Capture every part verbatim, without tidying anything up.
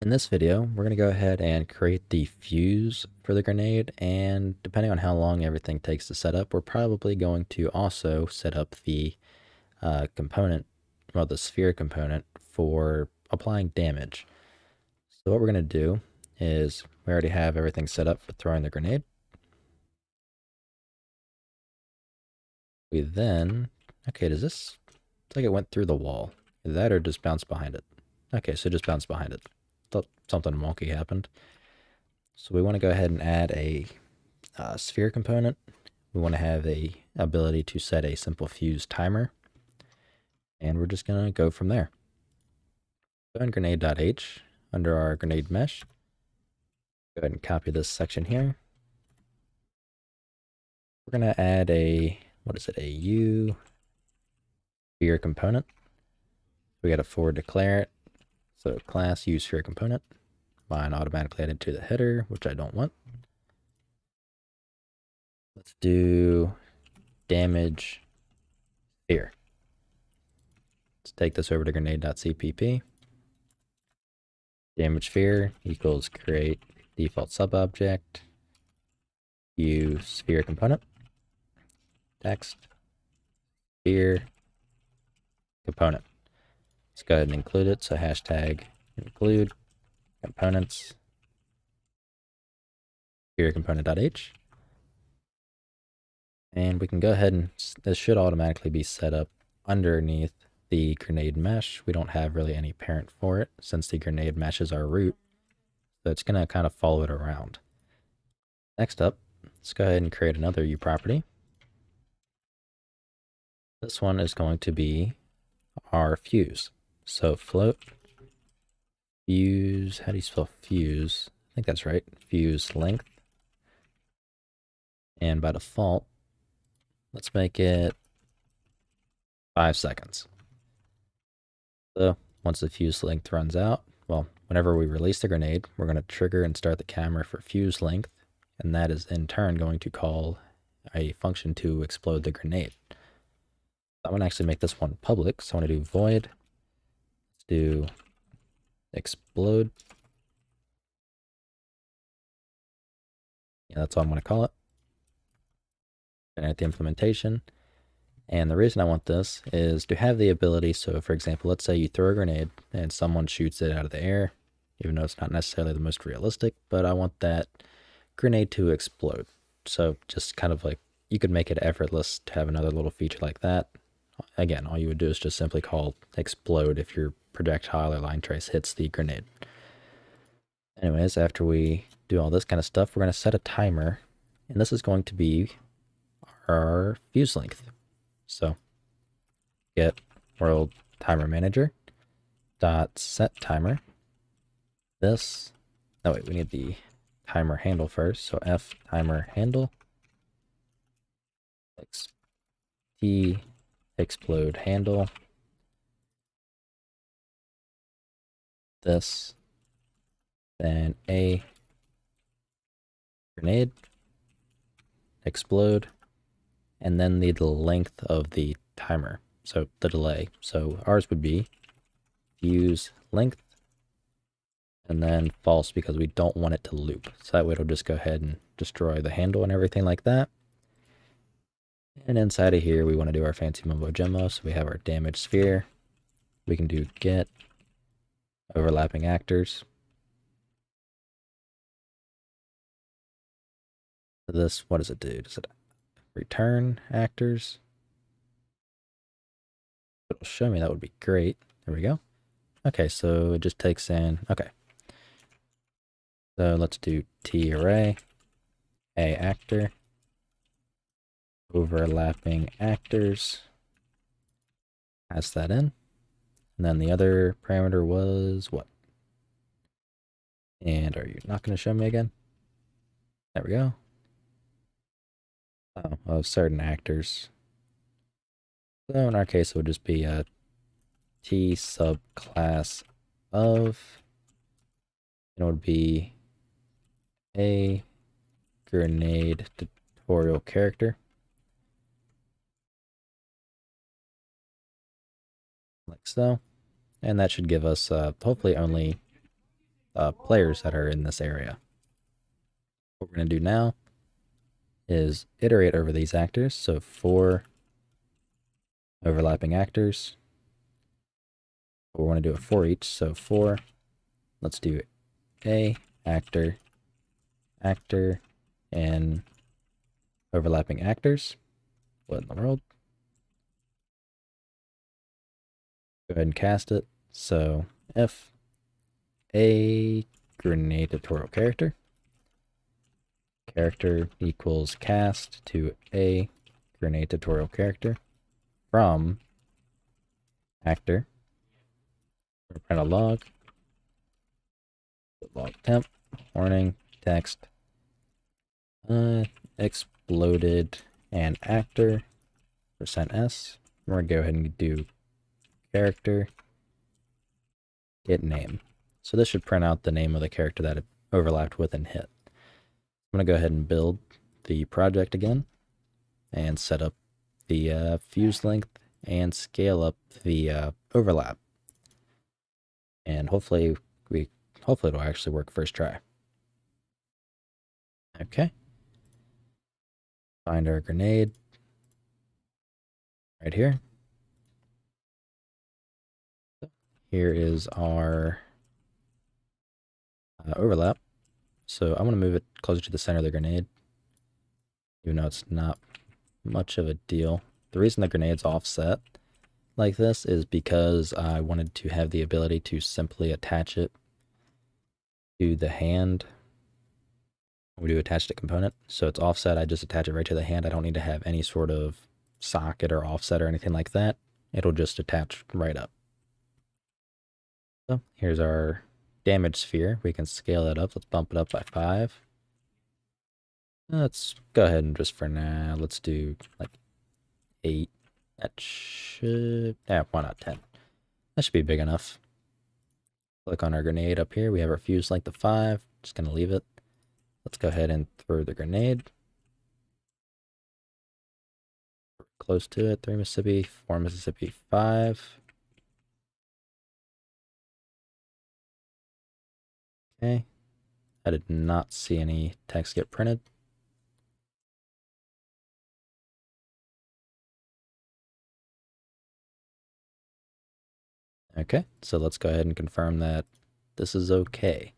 In this video, we're going to go ahead and create the fuse for the grenade, and depending on how long everything takes to set up, we're probably going to also set up the uh, component, well, the sphere component for applying damage. So what we're going to do is, we already have everything set up for throwing the grenade. We then, okay, does this, it's like it went through the wall. Either that or just bounced behind it. Okay, so just bounced behind it. Thought something wonky happened. So we want to go ahead and add a uh, sphere component. We want to have a ability to set a simple fuse timer, and we're just going to go from there. So in grenade.h, under our grenade mesh, go ahead and copy this section here. We're going to add a, what is it, a U sphere component. We got to forward declare it. So class UseSphereComponent, mine automatically added to the header, which I don't want. Let's do damage sphere. Let's take this over to grenade.cpp. Damage sphere equals create default subobject UseSphereComponent. Text sphere component. Let's go ahead and include it, so hashtag include components sphere component.h, and we can go ahead and this should automatically be set up underneath the grenade mesh. We don't have really any parent for it since the grenade mesh is our root, so it's going to kind of follow it around. Next up, let's go ahead and create another UProperty. This one is going to be our fuse. So float fuse, how do you spell fuse? I think that's right. Fuse length. And by default, let's make it five seconds. So once the fuse length runs out, well, whenever we release the grenade, we're going to trigger and start the camera for fuse length. And that is in turn going to call a function to explode the grenade. I want to actually make this one public, so I want to do void. Let's do explode. Yeah, that's all I'm going to call it. Generate the implementation. And the reason I want this is to have the ability, so for example, let's say you throw a grenade and someone shoots it out of the air, even though it's not necessarily the most realistic, but I want that grenade to explode. So just kind of like, you could make it effortless to have another little feature like that. Again, all you would do is just simply call explode if your projectile or line trace hits the grenade. Anyways, after we do all this kind of stuff, we're going to set a timer, and this is going to be our fuse length. So get world timer manager dot set timer. This, oh wait, we need the timer handle first. So F timer handle. T explode handle. This, then a grenade explode, and then the length of the timer, so the delay. So ours would be fuse length, and then false because we don't want it to loop. So that way it'll just go ahead and destroy the handle and everything like that. And inside of here, we want to do our fancy mumbo jumbo. So we have our damage sphere. We can do get overlapping actors. This, what does it do? Does it return actors? If it'll show me, that would be great. There we go. Okay, so it just takes in, okay. So let's do T array, A actor. Overlapping actors, pass that in, and then the other parameter was what? And are you not going to show me again? There we go. Oh, of certain actors. So in our case, it would just be a T subclass of, and it would be a grenade tutorial character. Like so, and that should give us uh, hopefully only uh, players that are in this area. What we're going to do now is iterate over these actors. So four overlapping actors. We want to do it for each. So four. Let's do a actor, actor, and overlapping actors. What in the world? Go ahead and cast it. So F a grenade tutorial character. Character equals cast to a grenade tutorial character from actor. We'll print a log. Log temp. Warning. Text. Uh, exploded and actor. Percent S. We're gonna go ahead and do character. Get name. So this should print out the name of the character that it overlapped with and hit. I'm gonna go ahead and build the project again, and set up the uh, fuse length and scale up the uh, overlap. And hopefully we hopefully it'll actually work first try. Okay. Find our grenade right here. Here is our uh, overlap. So I'm going to move it closer to the center of the grenade, even though it's not much of a deal. The reason the grenade's offset like this is because I wanted to have the ability to simply attach it to the hand. We do attach to component, so it's offset. I just attach it right to the hand. I don't need to have any sort of socket or offset or anything like that. It'll just attach right up. So here's our damage sphere. We can scale that up. Let's bump it up by five. Let's go ahead and just for now, let's do like eight. That should, yeah, why not ten? That should be big enough. Click on our grenade up here. We have our fuse length of five. Just gonna leave it. Let's go ahead and throw the grenade. Close to it. Three Mississippi, four Mississippi, five. Okay. I did not see any text get printed. Okay, so let's go ahead and confirm that this is okay.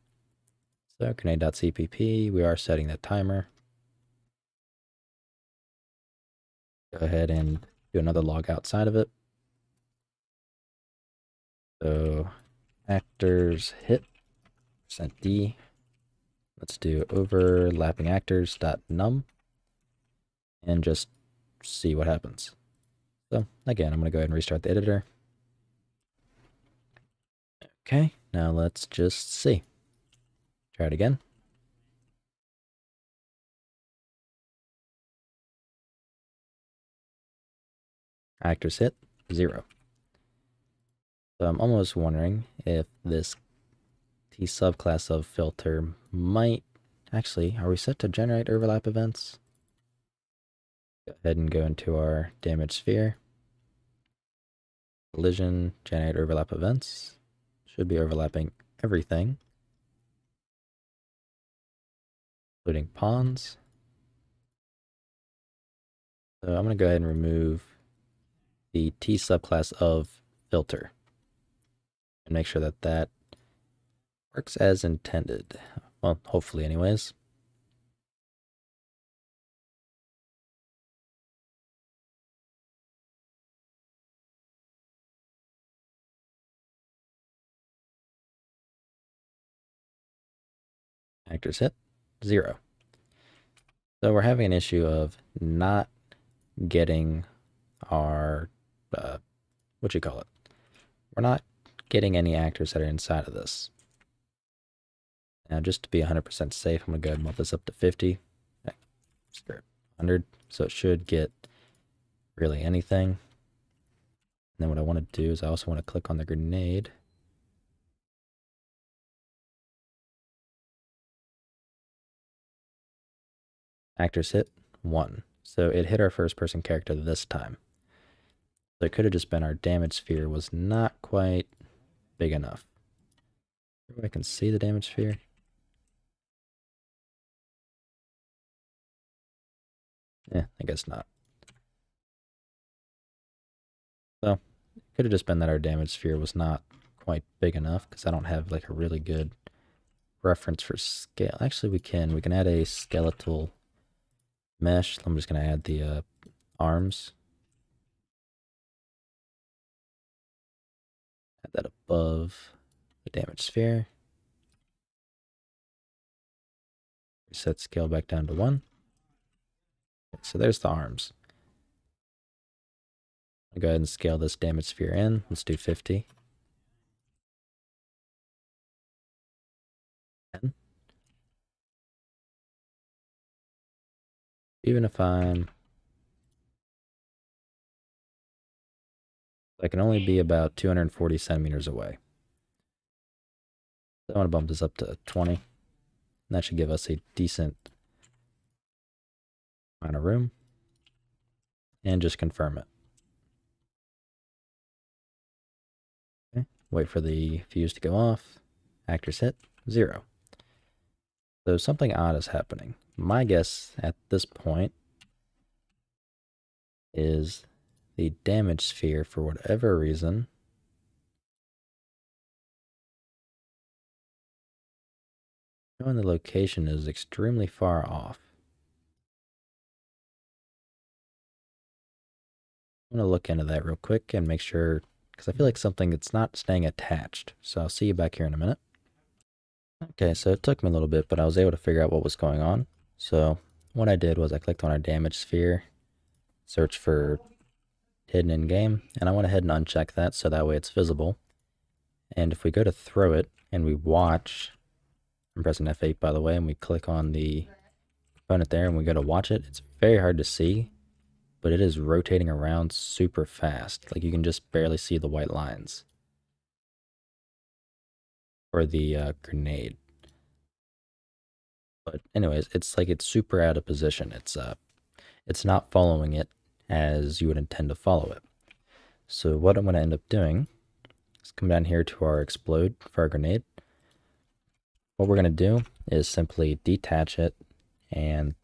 So grenade.cpp, we are setting the timer. Go ahead and do another log outside of it. So actors hit, percent D. Let's do overlapping actors dot num and just see what happens. So again, I'm gonna go ahead and restart the editor. Okay, now let's just see. Try it again. Actors hit, zero. So I'm almost wondering if this TSubclass of filter might, actually, are we set to generate overlap events? Go ahead and go into our damage sphere. Collision, generate overlap events. Should be overlapping everything, including pawns. So I'm going to go ahead and remove the T subclass of filter and make sure that that works as intended. Well, hopefully anyways. Actors hit, zero. So we're having an issue of not getting our, uh, what you call it? We're not getting any actors that are inside of this. Now just to be one hundred percent safe, I'm gonna go ahead and bump this up to fifty, one hundred, so it should get really anything. And then what I wanna do is I also wanna click on the grenade. Actors hit, one. So it hit our first person character this time. So it could have just been our damage sphere was not quite big enough. I can see the damage sphere. Yeah, I guess not. So, it could have just been that our damage sphere was not quite big enough, because I don't have like a really good reference for scale. Actually, we can. We can add a skeletal mesh. I'm just going to add the uh, arms. Add that above the damage sphere. Reset scale back down to one. So there's the arms. I'll go ahead and scale this damage sphere in. Let's do fifty. ten. Even if I'm... I can only be about two hundred forty centimeters away. So I want to bump this up to twenty. And that should give us a decent amount of room. And just confirm it. Okay. Wait for the fuse to go off. Actors hit zero. So something odd is happening. My guess at this point is the damage sphere, for whatever reason, knowing the location is extremely far off. I'm going to look into that real quick and make sure, because I feel like something that's not staying attached. So I'll see you back here in a minute. Okay, so it took me a little bit, but I was able to figure out what was going on. So what I did was I clicked on our damage sphere, search for hidden in game, and I went ahead and unchecked that so that way it's visible. And if we go to throw it and we watch, I'm pressing F eight by the way, and we click on the component there and we go to watch it, it's very hard to see, but it is rotating around super fast. Like you can just barely see the white lines. Or the uh, grenade. But anyways, it's like it's super out of position. It's uh, it's not following it as you would intend to follow it. So what I'm going to end up doing is come down here to our explode for our grenade. What we're going to do is simply detach it, and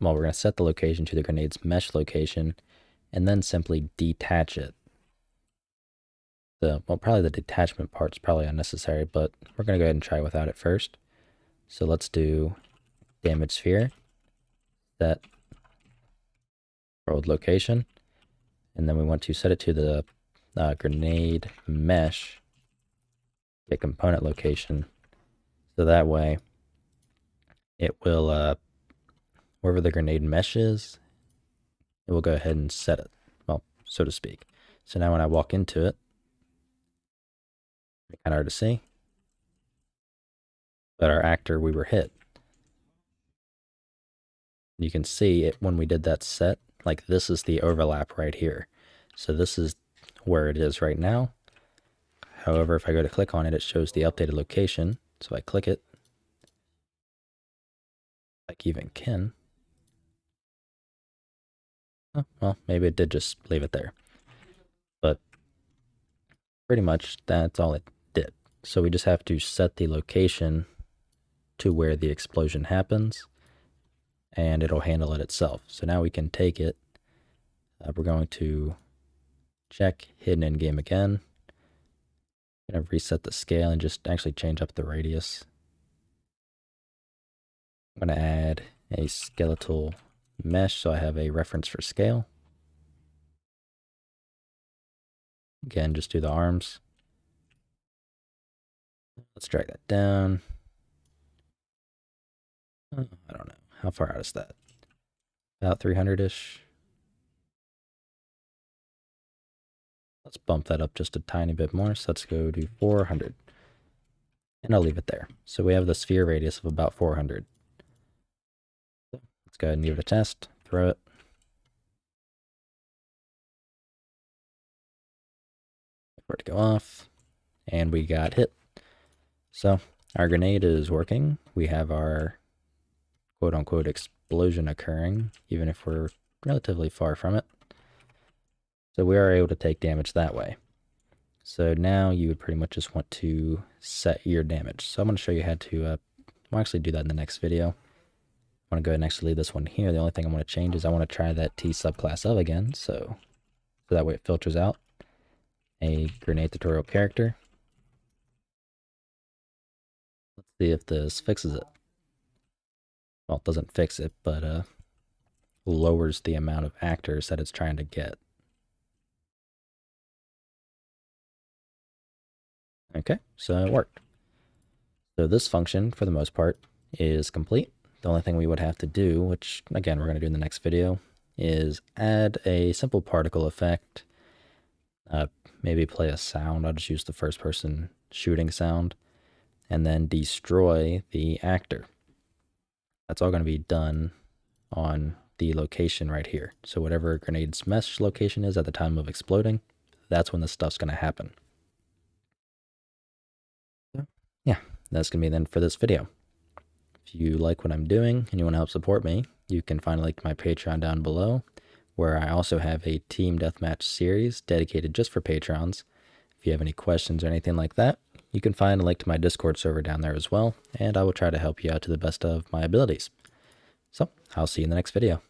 well, we're going to set the location to the grenade's mesh location and then simply detach it. The, well, probably the detachment part's probably unnecessary, but we're going to go ahead and try without it first. So let's do damage sphere, set world location, and then we want to set it to the uh, grenade mesh, the component location, so that way it will uh, wherever the grenade mesh is, it will go ahead and set it, well, so to speak. So now when I walk into it, it's kind of hard to see, but our actor, we were hit. You can see it when we did that set, like this is the overlap right here. So this is where it is right now. However, if I go to click on it, it shows the updated location. So I click it, like even can. Oh, well, maybe it did just leave it there, but pretty much that's all it did. So we just have to set the location to where the explosion happens and it'll handle it itself. So now we can take it. Uh, we're going to check hidden in game again. I'm going to reset the scale and just actually change up the radius. I'm going to add a skeletal mesh so I have a reference for scale. Again, just do the arms. Let's drag that down. Oh, I don't know. How far out is that? About three hundred-ish. Let's bump that up just a tiny bit more. So let's go to four hundred. And I'll leave it there. So we have the sphere radius of about four hundred. Let's go ahead and give it a test. Throw it. Wait for it to go off. And we got hit. So our grenade is working. We have our quote-unquote explosion occurring, even if we're relatively far from it. So we are able to take damage that way. So now you would pretty much just want to set your damage. So I'm going to show you how to, uh, we'll actually do that in the next video. I want to go ahead and actually leave this one here. The only thing I want to change is I want to try that T subclass of again, so, so that way it filters out a grenade tutorial character. Let's see if this fixes it. Well, it doesn't fix it, but uh, lowers the amount of actors that it's trying to get. Okay, so it worked. So this function, for the most part, is complete. The only thing we would have to do, which again we're going to do in the next video, is add a simple particle effect. Uh, maybe play a sound. I'll just use the first person shooting sound, and then destroy the actor. That's all going to be done on the location right here. So whatever grenade's mesh location is at the time of exploding, that's when this stuff's going to happen. Yeah, that's going to be then for this video. If you like what I'm doing and you want to help support me, you can find a link to my Patreon down below, where I also have a Team Deathmatch series dedicated just for Patrons. If you have any questions or anything like that, you can find a link to my Discord server down there as well, and I will try to help you out to the best of my abilities. So, I'll see you in the next video.